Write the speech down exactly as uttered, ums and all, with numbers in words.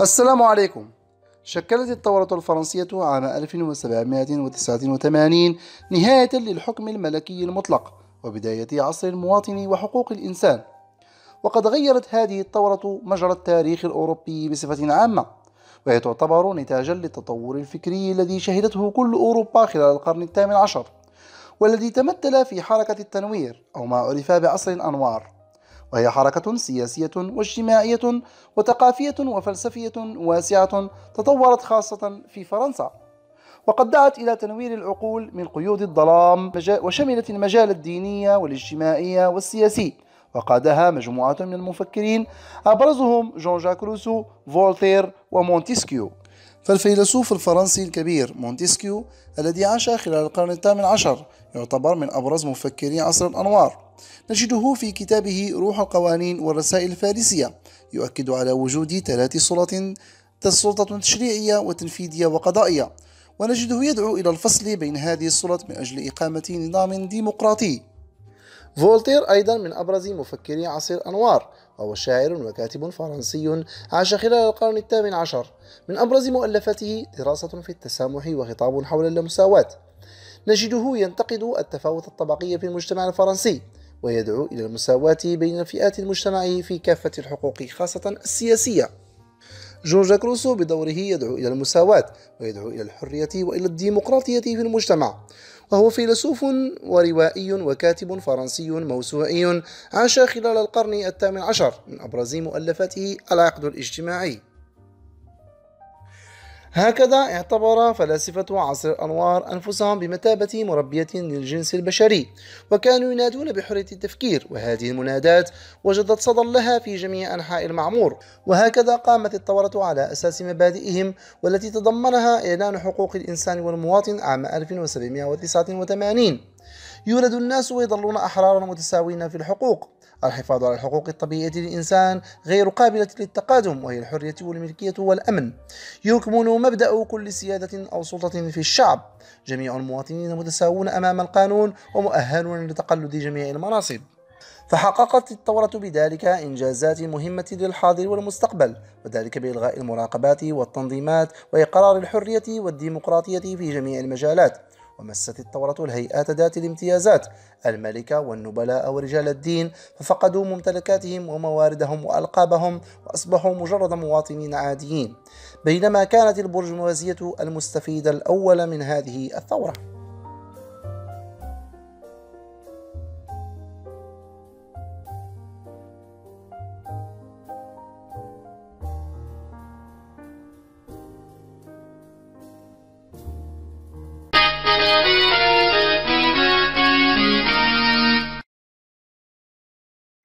السلام عليكم. شكلت الثورة الفرنسية عام ألف وسبعمائة وتسعة وثمانين نهاية للحكم الملكي المطلق وبداية عصر المواطن وحقوق الإنسان، وقد غيرت هذه الثورة مجرى التاريخ الأوروبي بصفة عامة، وهي تعتبر نتاجا للتطور الفكري الذي شهدته كل أوروبا خلال القرن الثامن عشر، والذي تمثل في حركة التنوير أو ما عرف بعصر الأنوار، وهي حركة سياسية واجتماعية وثقافية وفلسفية واسعة تطورت خاصة في فرنسا، وقد دعت إلى تنوير العقول من قيود الظلام، وشملت المجال الديني والاجتماعي والسياسي، وقادها مجموعة من المفكرين أبرزهم جان جاك روسو، فولتير ومونتيسكيو. فالفيلسوف الفرنسي الكبير مونتيسكيو الذي عاش خلال القرن الثامن عشر يعتبر من أبرز مفكري عصر الأنوار. نجده في كتابه روح القوانين والرسائل الفارسية يؤكد على وجود ثلاث سلطة تشريعية وتنفيذية وقضائية، ونجده يدعو إلى الفصل بين هذه السلطات من أجل إقامة نظام ديمقراطي. فولتير أيضا من أبرز مفكري عصر الأنوار، وهو شاعر وكاتب فرنسي عاش خلال القرن الثامن عشر. من أبرز مؤلفاته دراسة في التسامح وخطاب حول اللامساواة. نجده ينتقد التفاوت الطبقي في المجتمع الفرنسي، ويدعو إلى المساواة بين فئات المجتمع في كافة الحقوق خاصة السياسية. جان جاك روسو بدوره يدعو إلى المساواة، ويدعو إلى الحرية وإلى الديمقراطية في المجتمع، وهو فيلسوف وروائي وكاتب فرنسي موسوعي عاش خلال القرن الثامن عشر. من أبرز مؤلفاته العقد الاجتماعي. هكذا اعتبر فلاسفة عصر الأنوار أنفسهم بمثابة مربية للجنس البشري، وكانوا ينادون بحرية التفكير، وهذه المنادات وجدت صدى لها في جميع أنحاء المعمور، وهكذا قامت الثورة على أساس مبادئهم، والتي تضمنها إعلان حقوق الإنسان والمواطن عام ألف وسبعمائة وتسعة وثمانين. يولد الناس ويظلون أحرارا متساوين في الحقوق. الحفاظ على الحقوق الطبيعية للإنسان غير قابلة للتقادم، وهي الحرية والملكية والأمن. يكمن مبدأ كل سيادة أو سلطة في الشعب. جميع المواطنين متساوون أمام القانون ومؤهلون لتقلد جميع المناصب. فحققت الثورة بذلك إنجازات مهمة للحاضر والمستقبل، وذلك بإلغاء المراقبات والتنظيمات وإقرار الحرية والديمقراطية في جميع المجالات. ومست الثورة الهيئات ذات الامتيازات، الملكة والنبلاء ورجال الدين، ففقدوا ممتلكاتهم ومواردهم وألقابهم وأصبحوا مجرد مواطنين عاديين، بينما كانت البرجوازية المستفيد الأول من هذه الثورة.